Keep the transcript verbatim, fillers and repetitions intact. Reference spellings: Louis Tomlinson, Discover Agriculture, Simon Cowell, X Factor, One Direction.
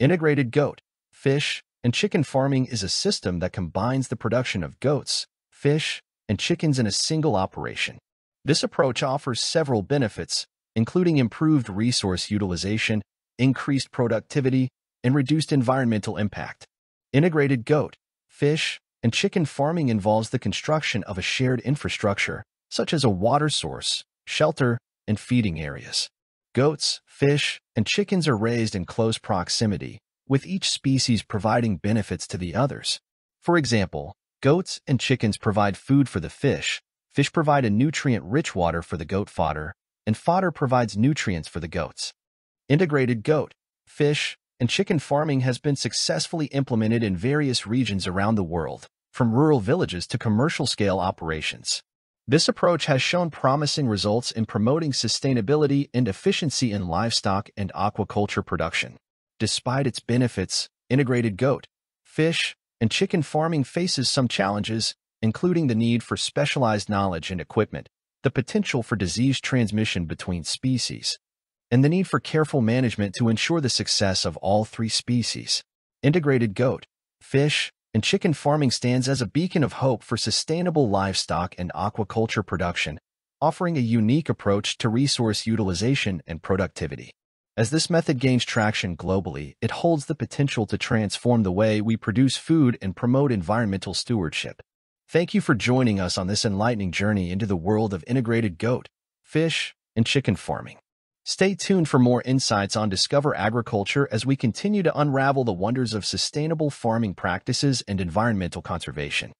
Integrated goat, fish, and chicken farming is a system that combines the production of goats, fish, and chickens in a single operation. This approach offers several benefits, including improved resource utilization, increased productivity, and reduced environmental impact. Integrated goat, fish, and chicken farming involves the construction of a shared infrastructure, such as a water source, shelter, and feeding areas. Goats, fish, and chickens are raised in close proximity, with each species providing benefits to the others. For example, goats and chickens provide food for the fish, fish provide a nutrient-rich water for the goat fodder, and fodder provides nutrients for the goats. Integrated goat, fish, and chicken farming has been successfully implemented in various regions around the world, from rural villages to commercial-scale operations. This approach has shown promising results in promoting sustainability and efficiency in livestock and aquaculture production. Despite its benefits, integrated goat, fish, and chicken farming faces some challenges, including the need for specialized knowledge and equipment, the potential for disease transmission between species, and the need for careful management to ensure the success of all three species. Integrated goat, fish, and chicken farming stands as a beacon of hope for sustainable livestock and aquaculture production, offering a unique approach to resource utilization and productivity. As this method gains traction globally, it holds the potential to transform the way we produce food and promote environmental stewardship. Thank you for joining us on this enlightening journey into the world of integrated goat, fish, and chicken farming. Stay tuned for more insights on Discover Agriculture as we continue to unravel the wonders of sustainable farming practices and environmental conservation.